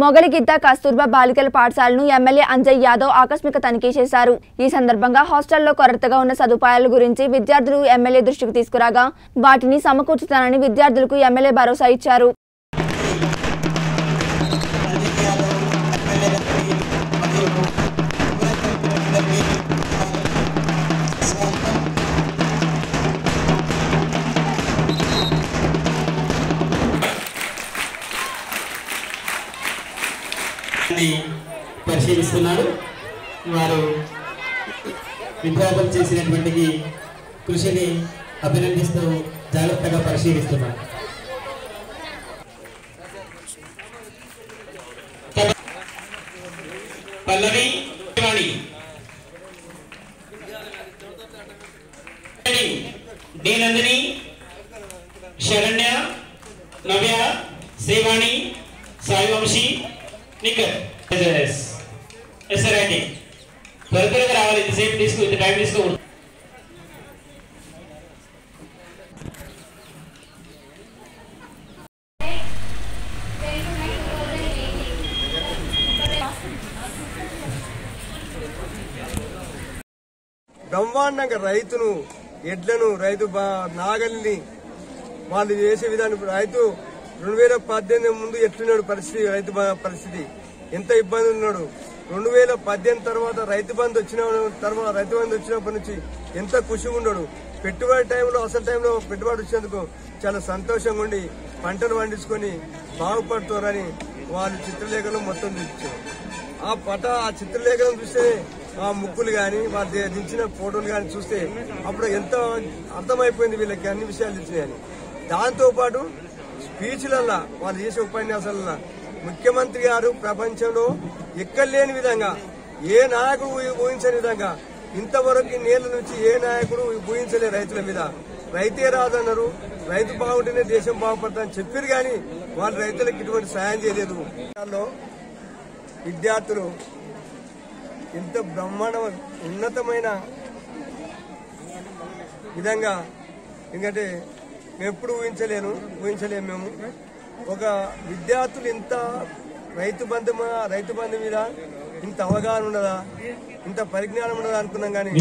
మొగిలిగిద్ద కస్తూర్బా బాలికల పాఠశాలను ఎమ్మెల్యే అంజయ్య యాదవ్ ఆకస్మిక తనిఖీ చేశారు। ఈ సందర్భంగా హాస్టల్లో కొరతగా ఉన్న సదుపాయాల గురించి విద్యార్థులు ఎమ్మెల్యే దృష్టికి తీసుకురాగా వాటిని సమకూర్చుతానని విద్యార్థులకు ఎమ్మెల్యే భరోసా ఇచ్చారు। పరిశీలిస్తున్నారు। వారు విద్యార్థులు చేసినటువంటి కృషిని అభినందిస్తూ జాగ్రత్తగా పరిశీలిస్తున్నారు। పల్లవి రాణి దీనందిని శరణ్య నవ్య శ్రీవాణి సాయివంశీ బ్రహ్మాండంగా రైతును ఎడ్లను రైతు నాగల్ని వాళ్ళు చేసే విధానం రైతు 2018 ముందు ఎట్లున్నాడు పరిస్థితి, రైతు పరిస్థితి ఎంత ఇబ్బంది ఉన్నాడు। 2018 తర్వాత రైతు బంధు వచ్చిన తర్వాత రైతు బంధు వచ్చినప్పటి నుంచి ఎంత ఖుషిగా ఉన్నాడు। పెట్టుబడి టైంలో అసలు టైంలో పెట్టుబడి వచ్చినందుకు చాలా సంతోషంగా ఉండి పంటలు పండించుకొని బాగుపడుతారని వాళ్ళు చిత్రలేఖనం మొత్తం చూపించారు। ఆ చిత్రలేఖనం చూస్తే ఆ ముక్కులు కానీ వాళ్ళు దించిన ఫోటోలు కానీ చూస్తే అప్పుడు ఎంత అర్థమైపోయింది వీళ్ళకి అన్ని విషయాలు తెలిసినాయని। దాంతోపాటు స్పీచ్లల్లా వాళ్ళు చేసే ఉపన్యాసాలల్లా ముఖ్యమంత్రి గారు ప్రపంచంలో ఎక్కడ లేని విధంగా ఏ నాయకుడు ఊహించని విధంగా ఇంతవరకు నేల నుంచి ఏ నాయకుడు ఊహించలే రైతుల మీద। రైతే రాదన్నారు, రైతు బాగుంటేనే దేశం బాగుపడతారని చెప్పారు కానీ వాళ్ళు రైతులకు ఇటువంటి సాయం చేయలేదు। విద్యార్థులు ఇంత ఉన్నతమైన విధంగా ఎందుకంటే మేము ఎప్పుడు ఊహించలేము మేము। ఒక విద్యార్థులు ఇంత రైతు బంధు మీద ఇంత అవగాహన ఉండదా, ఇంత పరిజ్ఞానం ఉండదా అనుకున్నాం కానీ